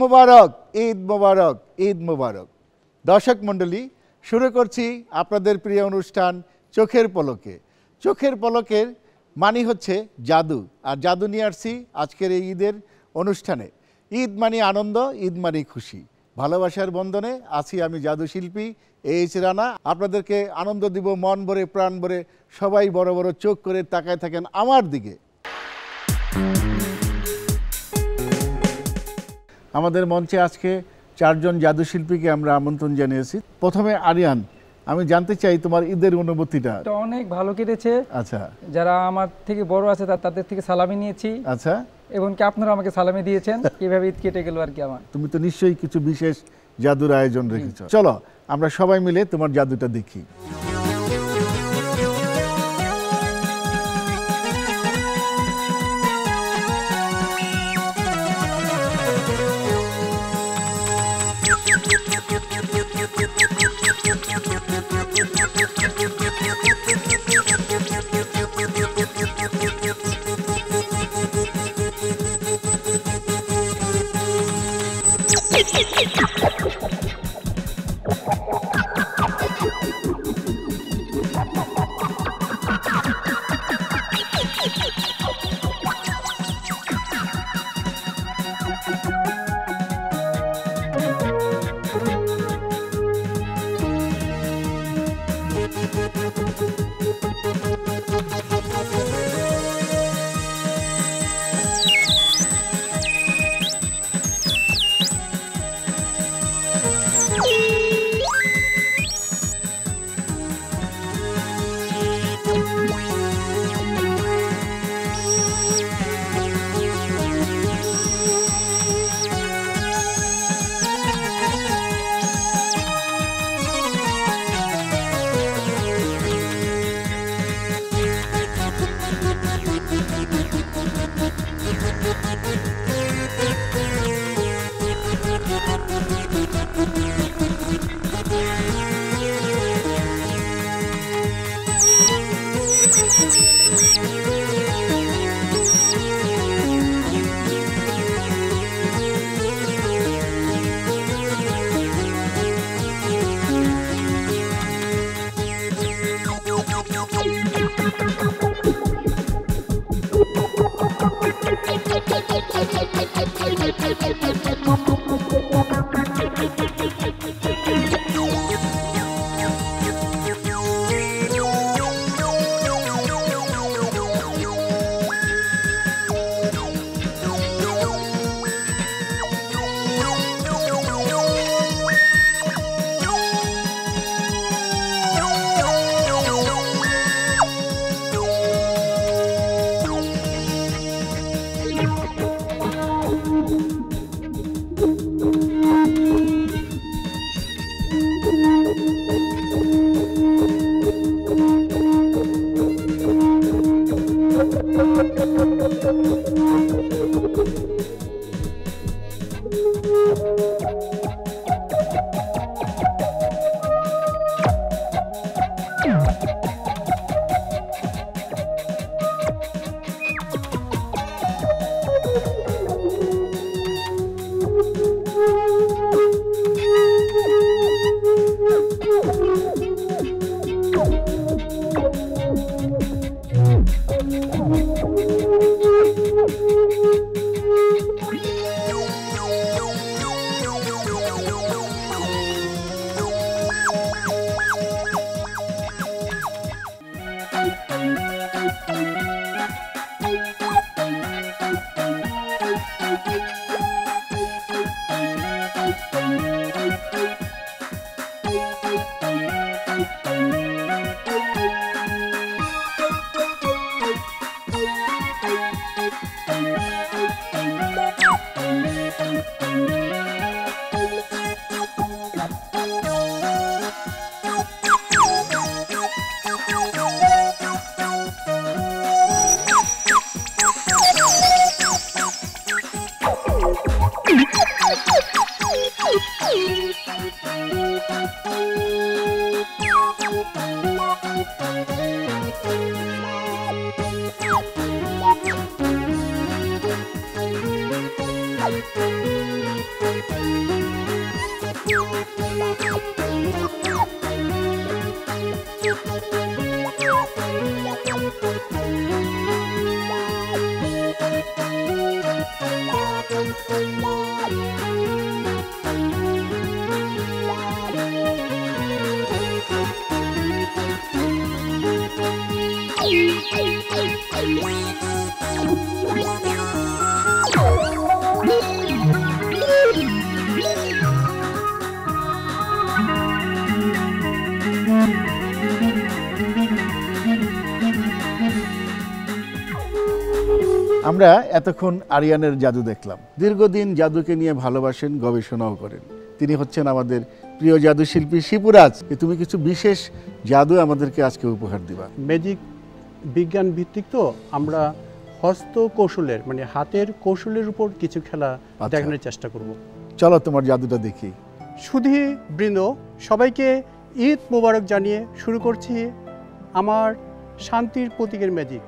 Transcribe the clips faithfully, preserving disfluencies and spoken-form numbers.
মোবারক, ঈদ মোবারক, ঈদ মোবারক। দর্শক মণ্ডলী, শুরু করছি আপনাদের প্রিয় অনুষ্ঠান চোখের পলকে। চোখের পলকের মানে হচ্ছে জাদু, আর জাদু নিয়ে আসছি আজকের এই ঈদের অনুষ্ঠানে। ঈদ মানে আনন্দ, ঈদ মানে খুশি, ভালোবাসার বন্ধনে আছি আমি জাদুশিল্পী এইচ রানা। আপনাদেরকে আনন্দ দিব মন ভরে, প্রাণ ভরে। সবাই বড় বড় চোখ করে তাকায় থাকেন আমার দিকে। আমাদের মঞ্চে আজকে চারজন জাদুশিল্পীকে আমরা আমন্ত্রণ জানিয়েছি। প্রথমে আরিয়ান, আমি জানতে চাই তোমার ঈদের অনুভূতিটা। অনেক ভালো কেটেছে। আচ্ছা, যারা আমার থেকে বড় আছে তাদের থেকে সালামি নিয়েছি। আচ্ছা, এবং কি আপনারা আমাকে সালামি দিয়েছেন, কিভাবে ঈদ কেটে গেল আর কি আমার। তুমি তো নিশ্চয়ই কিছু বিশেষ জাদুর আয়োজন রেখেছো, চলো আমরা সবাই মিলে তোমার জাদুটা দেখি। আমরা এতক্ষণ আরিয়ানের জাদু দেখলাম। দীর্ঘদিন জাদুকে নিয়ে ভালোবাসেন, গবেষণাও করেন। তিনি হচ্ছেন আমাদের প্রিয় জাদুশিল্পী শিপুরাজ। তুমি কিছু বিশেষ জাদু আমাদেরকে আজকে উপহার দিবা। ম্যাজিক বিজ্ঞান ভিত্তিক, তো আমরা হস্ত কৌশলের মানে হাতের কৌশলের উপর কিছু খেলা দেখানোর চেষ্টা করব। চলো তোমার জাদুটা দেখি। সুধী বৃন্দ, সবাইকে ঈদ মোবারক জানিয়ে শুরু করছি আমার শান্তির প্রতীকের ম্যাজিক।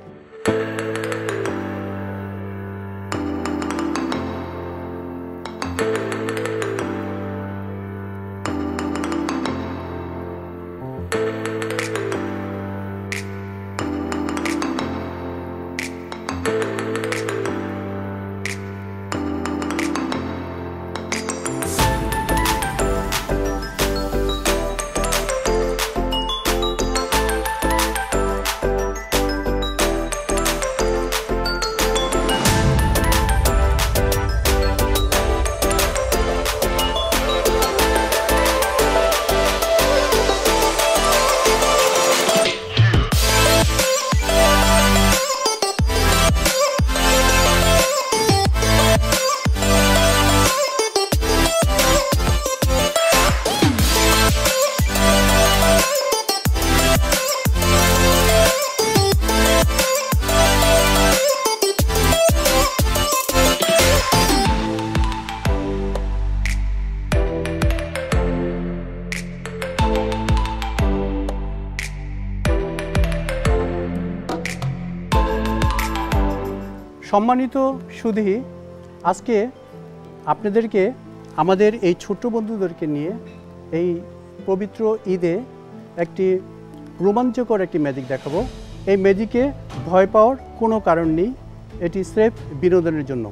সম্মানিত সুধী, আজকে আপনাদেরকে আমাদের এই ছোট্ট বন্ধুদেরকে নিয়ে এই পবিত্র ঈদে একটি রোমাঞ্চকর একটি ম্যাজিক দেখাবো। এই ম্যাজিকে ভয় পাওয়ার কোনো কারণ নেই, এটি স্রেফ বিনোদনের জন্য।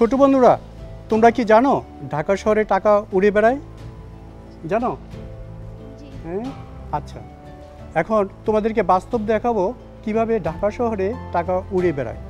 ছোট বন্ধুরা, তোমরা কি জানো ঢাকা শহরে টাকা উড়ে বেড়ায়? জানো? হ্যাঁ, আচ্ছা। এখন তোমাদেরকে বাস্তব দেখাবো কিভাবে ঢাকা শহরে টাকা উড়ে বেড়ায়।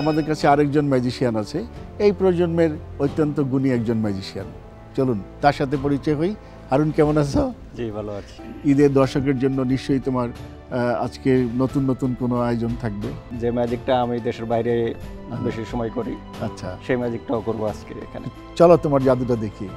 আমাদের কাছে আরেকজন ম্যাজিশিয়ান আছে, এই প্রজন্মের অত্যন্ত গুণী একজন ম্যাজিশিয়ান। চলুন তার সাথে পরিচয় হই। আরুন, কেমন আছো? জি, ভালো আছি। ঈদের দর্শকের জন্য নিশ্চয়ই তোমার আজকে নতুন নতুন কোনো আয়োজন থাকবে। যে ম্যাজিকটা আমি দেশের বাইরে বেশি সময় করি, আচ্ছা, সেই ম্যাজিকটাও করবো আজকে এখানে। চলো তোমার জাদুটা দেখি।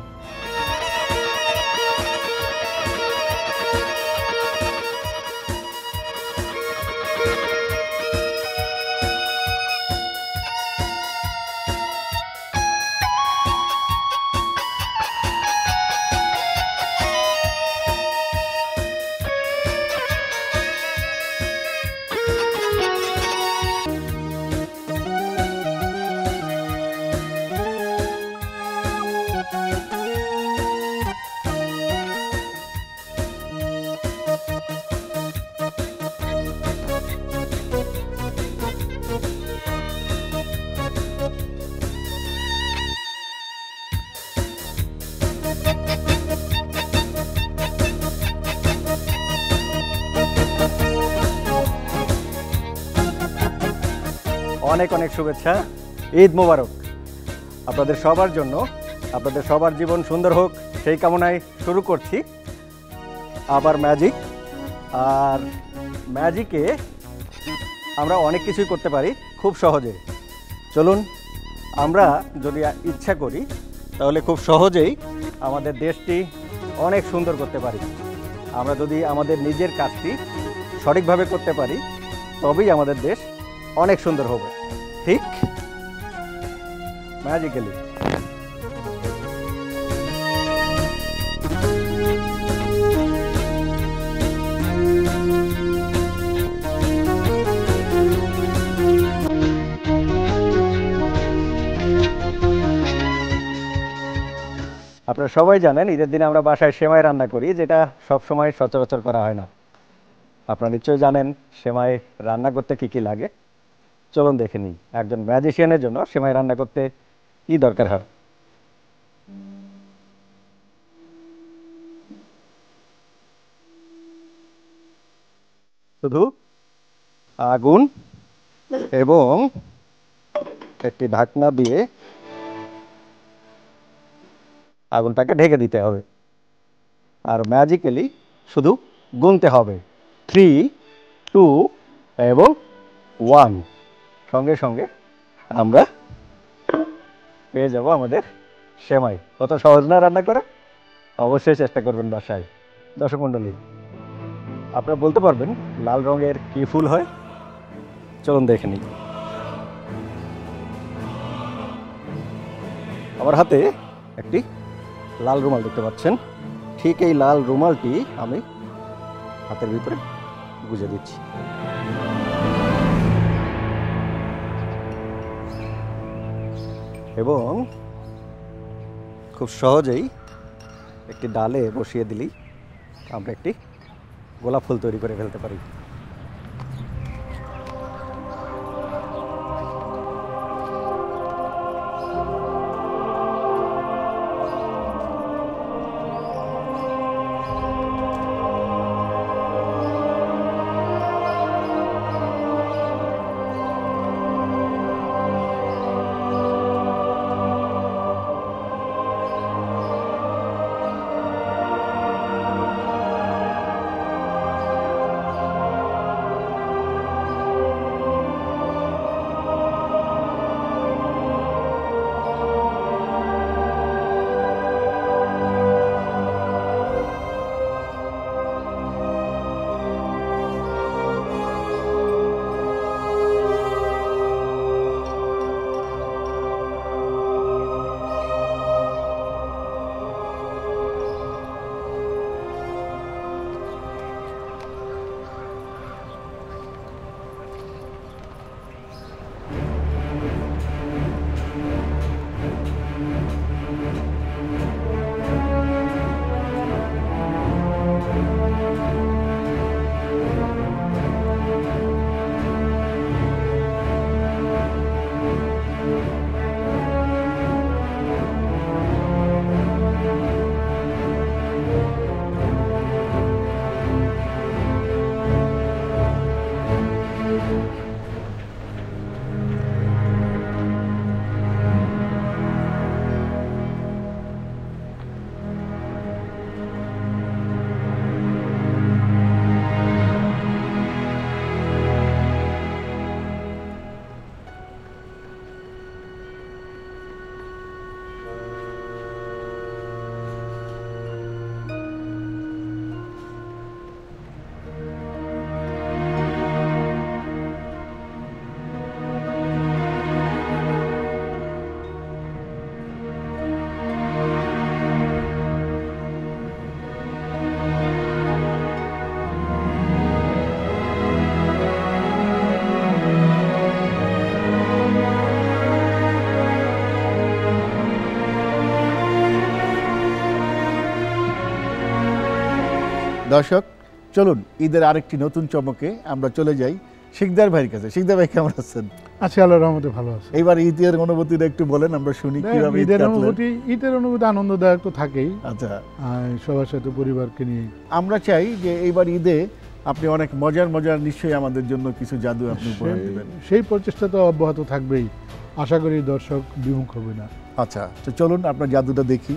অনেক অনেক শুভেচ্ছা, ঈদ মোবারক আপনাদের সবার জন্য। আপনাদের সবার জীবন সুন্দর হোক সেই কামনায় শুরু করছি আবার ম্যাজিক। আর ম্যাজিকে আমরা অনেক কিছুই করতে পারি খুব সহজে। চলুন আমরা যদি ইচ্ছা করি তাহলে খুব সহজেই আমাদের দেশটি অনেক সুন্দর করতে পারি। আমরা যদি আমাদের নিজের কাজটি সঠিকভাবে করতে পারি তবেই আমাদের দেশ অনেক সুন্দর হবে, ঠিক ম্যাজিক্যালি। আপনারা সবাই জানেন ঈদের দিনে আমরা বাসায় সেমাই রান্না করি, যেটা সবসময় সচরাচর করা হয় না। আপনারা নিশ্চয়ই জানেন সেমাই রান্না করতে কি কি লাগে। চলুন দেখে নিই একজন ম্যাজিশিয়ানের জন্য সেমাই রান্না করতে কি দরকার হয়। শুধু আগুন এবং একটি ঢাকনা দিয়ে আগুনটাকে ঢেকে দিতে হবে, আর ম্যাজিক্যালি শুধু গুনতে হবে থ্রি টু এবং ওয়ান। সঙ্গে সঙ্গে আমরা পেয়ে যাব আমাদের সেমাই। কত সহজ না রান্না করা? অবশ্যই চেষ্টা করবেন বাসায়। দর্শক মণ্ডলী, আপনারা বলতে পারবেন লাল রঙের কি ফুল হয়? চলুন দেখে নিই। আমার হাতে একটি লাল রুমাল দেখতে পাচ্ছেন, ঠিক এই লাল রুমালটি আমি হাতের ভিতরে গুঁজে দিচ্ছি। এবং খুব সহজেই একটি ডালে বসিয়ে দিলেই আমরা একটি গোলাপ ফুল তৈরি করে ফেলতে পারি। দর্শক, চলুন ঈদের আরেকটি নতুন চমকে আমরা চলে যাই শিকদার ভাইয়ের কাছে। শিকদার ভাই, কেমন আছেন? আছি, আল্লাহর রহমতে ভালো আছি। এইবার ঈদের অনুভূতিটা একটু বলেন, আমরা শুনি কিভাবে ঈদের অনুভূতি। ঈদের অনুভূতি আনন্দদায়ক তো থাকেই। আচ্ছা, সবার সাথে পরিবারকে নিয়ে। আমরা চাই যে এইবার ঈদে আপনি অনেক মজার মজার নিশ্চয়ই আমাদের জন্য কিছু জাদু আপনি উপহার দেবেন। সেই প্রচেষ্টা তো অব্যাহত থাকবেই, আশা করি দর্শক বিমুখ হবে না। আচ্ছা, তো চলুন আপনার জাদুটা দেখি।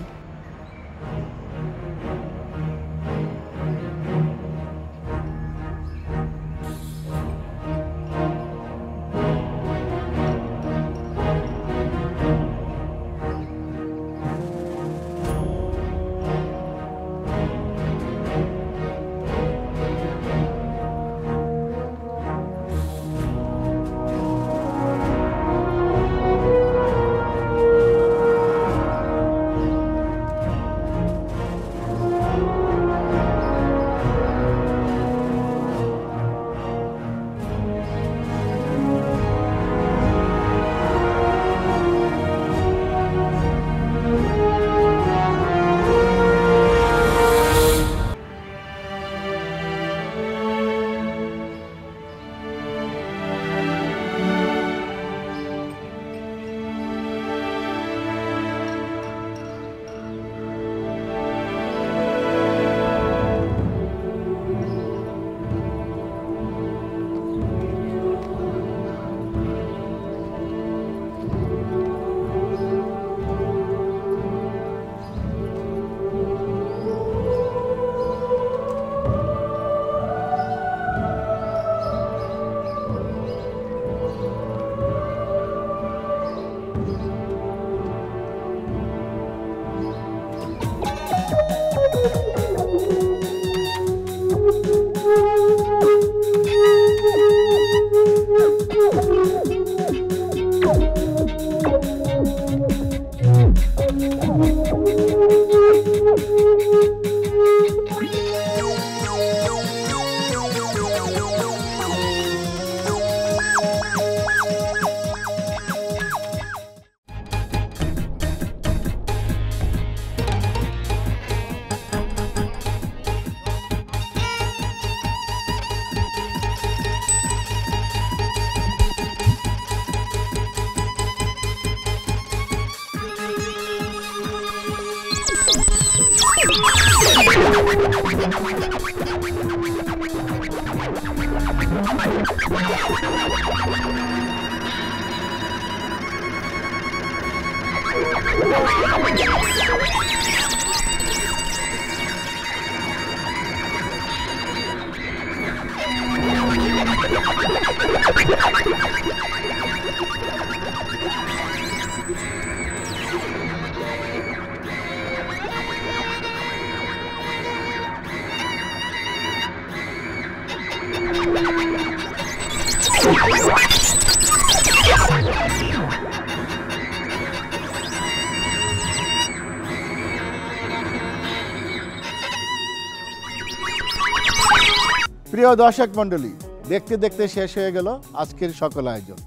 প্রিয় দর্শক মণ্ডলী, দেখতে দেখতে শেষ হয়ে গেল আজকের সকল আয়োজন।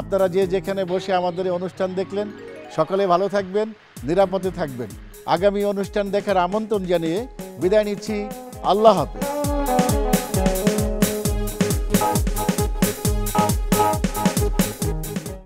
আপনারা যে যেখানে বসে আমাদের অনুষ্ঠান দেখলেন, সকলে ভালো থাকবেন, নিরাপদে থাকবেন। আগামী অনুষ্ঠান দেখার আমন্ত্রণ জানিয়ে বিদায় নিচ্ছি। আল্লাহ হাফেজ।